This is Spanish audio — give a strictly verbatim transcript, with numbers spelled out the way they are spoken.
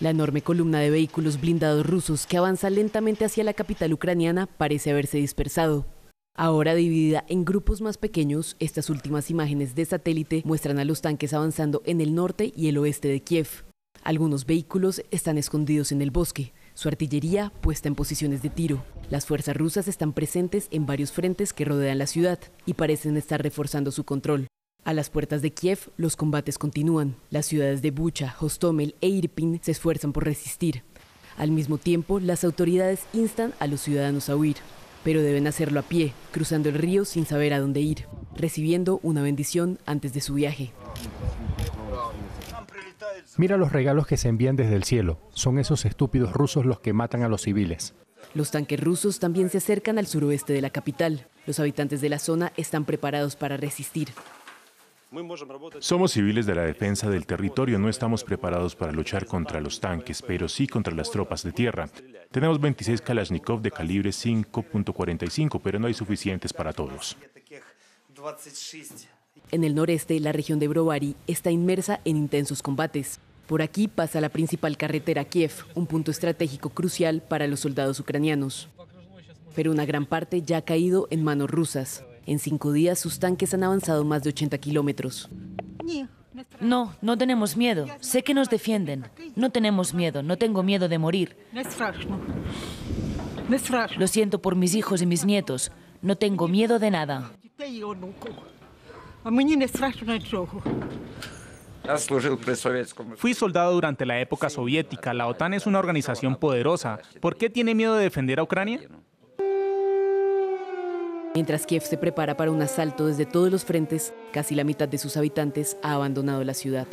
La enorme columna de vehículos blindados rusos que avanza lentamente hacia la capital ucraniana parece haberse dispersado. Ahora dividida en grupos más pequeños, estas últimas imágenes de satélite muestran a los tanques avanzando en el norte y el oeste de Kiev. Algunos vehículos están escondidos en el bosque, su artillería puesta en posiciones de tiro. Las fuerzas rusas están presentes en varios frentes que rodean la ciudad y parecen estar reforzando su control. A las puertas de Kiev, los combates continúan. Las ciudades de Bucha, Hostomel e Irpin se esfuerzan por resistir. Al mismo tiempo, las autoridades instan a los ciudadanos a huir, pero deben hacerlo a pie, cruzando el río sin saber a dónde ir, recibiendo una bendición antes de su viaje. Mira los regalos que se envían desde el cielo. Son esos estúpidos rusos los que matan a los civiles. Los tanques rusos también se acercan al suroeste de la capital. Los habitantes de la zona están preparados para resistir. Somos civiles de la defensa del territorio. No estamos preparados para luchar contra los tanques, pero sí contra las tropas de tierra. Tenemos veintiséis Kalashnikov de calibre cinco punto cuarenta y cinco, pero no hay suficientes para todos. En el noreste, la región de Brovary está inmersa en intensos combates. Por aquí pasa la principal carretera a Kiev, un punto estratégico crucial para los soldados ucranianos. Pero una gran parte ya ha caído en manos rusas. En cinco días, sus tanques han avanzado más de ochenta kilómetros. No, no tenemos miedo. Sé que nos defienden. No tenemos miedo. No tengo miedo de morir. Lo siento por mis hijos y mis nietos. No tengo miedo de nada. Fui soldado durante la época soviética. La OTAN es una organización poderosa. ¿Por qué tiene miedo de defender a Ucrania? Mientras Kiev se prepara para un asalto desde todos los frentes, casi la mitad de sus habitantes ha abandonado la ciudad.